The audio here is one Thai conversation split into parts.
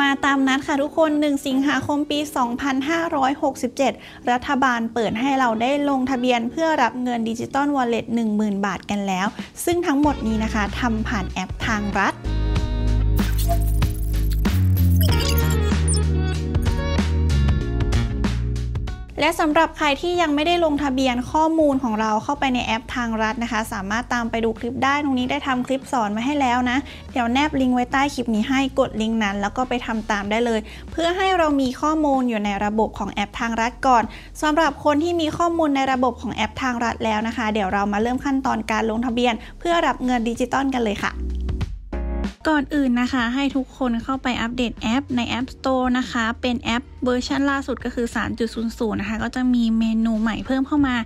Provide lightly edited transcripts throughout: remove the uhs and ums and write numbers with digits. มาตามนัดค่ะทุกคน1สิงหาคมปี2567รัฐบาลเปิดให้เราได้ลงทะเบียนเพื่อรับเงินดิจิตอลวอลเล็ต 10,000 บาทกันแล้วซึ่งทั้งหมดนี้นะคะทำผ่านแอปทางรัฐและสำหรับใครที่ยังไม่ได้ลงทะเบียนข้อมูลของเราเข้าไปในแอปทางรัฐนะคะสามารถตามไปดูคลิปได้ตรงนี้ได้ทำคลิปสอนมาให้แล้วนะเดี๋ยวแนบลิงก์ไว้ใต้คลิปนี้ให้กดลิงก์นั้นแล้วก็ไปทำตามได้เลยเพื่อให้เรามีข้อมูลอยู่ในระบบของแอปทางรัฐก่อนสำหรับคนที่มีข้อมูลในระบบของแอปทางรัฐแล้วนะคะเดี๋ยวเรามาเริ่มขั้นตอนการลงทะเบียนเพื่อรับเงินดิจิตอลกันเลยค่ะก่อนอื่นนะคะให้ทุกคนเข้าไปอัปเดตแอปใน App Store นะคะเป็นแอปเวอร์ชันล่าสุดก็คือ 3.00 นะคะก็จะมีเมนูใหม่เพิ่มเข้ามา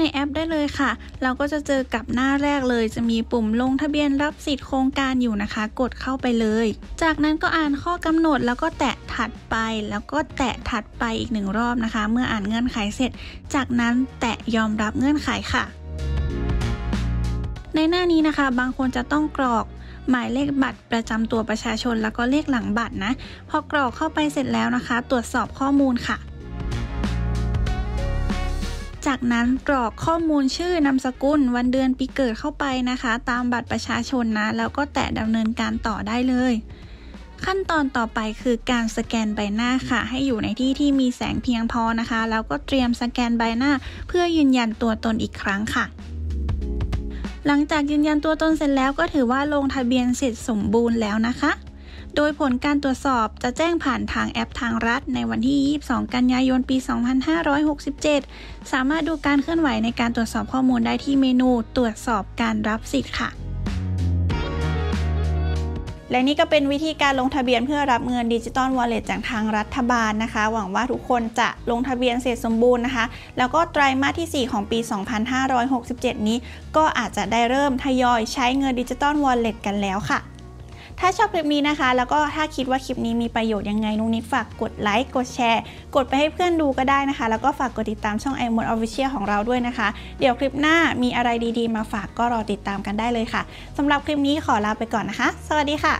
ในแอปได้เลยค่ะเราก็จะเจอกับหน้าแรกเลยจะมีปุ่มลงทะเบียนรับสิทธิ์โครงการอยู่นะคะกดเข้าไปเลยจากนั้นก็อ่านข้อกำหนดแล้วก็แตะถัดไปแล้วก็แตะถัดไปอีก1รอบนะคะเมื่ออ่านเงื่อนไขเสร็จจากนั้นแตะยอมรับเงื่อนไขค่ะในหน้านี้นะคะบางคนจะต้องกรอกหมายเลขบัตรประจำตัวประชาชนแล้วก็เลขหลังบัตรนะพอกรอกเข้าไปเสร็จแล้วนะคะตรวจสอบข้อมูลค่ะจากนั้นกรอกข้อมูลชื่อนามสกุลวันเดือนปีเกิดเข้าไปนะคะตามบัตรประชาชนนะแล้วก็แตะดำเนินการต่อได้เลยขั้นตอนต่อไปคือการสแกนใบหน้าค่ะให้อยู่ในที่ที่มีแสงเพียงพอนะคะแล้วก็เตรียมสแกนใบหน้าเพื่อยืนยันตัวตนอีกครั้งค่ะหลังจากยืนยันตัวตนเสร็จแล้วก็ถือว่าลงทะเบียนเสร็จสมบูรณ์แล้วนะคะโดยผลการตรวจสอบจะแจ้งผ่านทางแอปทางรัฐในวันที่22กันยายนปี2567สามารถดูการเคลื่อนไหวในการตรวจสอบข้อมูลได้ที่เมนูตรวจสอบการรับสิทธิ์ค่ะและนี่ก็เป็นวิธีการลงทะเบียนเพื่อรับเงินดิจิตอลวอลเล็ตจากทางรัฐบาลนะคะหวังว่าทุกคนจะลงทะเบียนเสร็จสมบูรณ์นะคะแล้วก็ไตรมาสที่4ของปี2567นี้ก็อาจจะได้เริ่มทยอยใช้เงินดิจิตอลวอลเล็ตกันแล้วค่ะถ้าชอบคลิปนี้นะคะแล้วก็ถ้าคิดว่าคลิปนี้มีประโยชน์ยังไงนุ๊กนิดฝากกดไลค์กดแชร์กดไปให้เพื่อนดูก็ได้นะคะแล้วก็ฝากกดติดตามช่อง iMoD Official ของเราด้วยนะคะเดี๋ยวคลิปหน้ามีอะไรดีๆมาฝากก็รอติดตามกันได้เลยค่ะสำหรับคลิปนี้ขอลาไปก่อนนะคะสวัสดีค่ะ